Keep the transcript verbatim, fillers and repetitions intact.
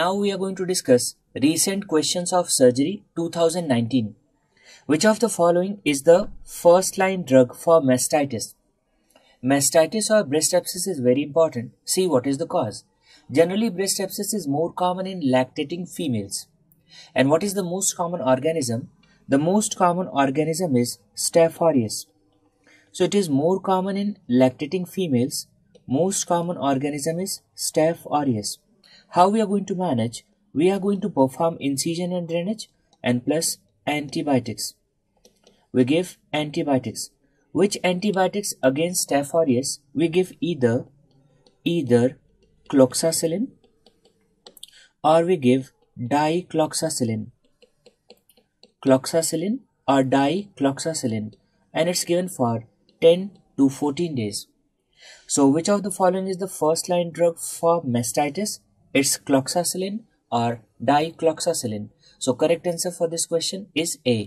Now we are going to discuss recent questions of surgery two thousand nineteen. Which of the following is the first line drug for mastitis? Mastitis or breast abscess is very important. See what is the cause. Generally, breast abscess is more common in lactating females. And what is the most common organism? The most common organism is Staph aureus. So it is more common in lactating females. Most common organism is Staph aureus. How we are going to manage? We are going to perform incision and drainage and plus antibiotics. We give antibiotics. Which antibiotics against Staph aureus? We give either, either Cloxacillin or we give Dicloxacillin. Cloxacillin or Dicloxacillin, and it's given for ten to fourteen days. So which of the following is the first line drug for mastitis? It's Cloxacillin or Dicloxacillin. So correct answer for this question is A.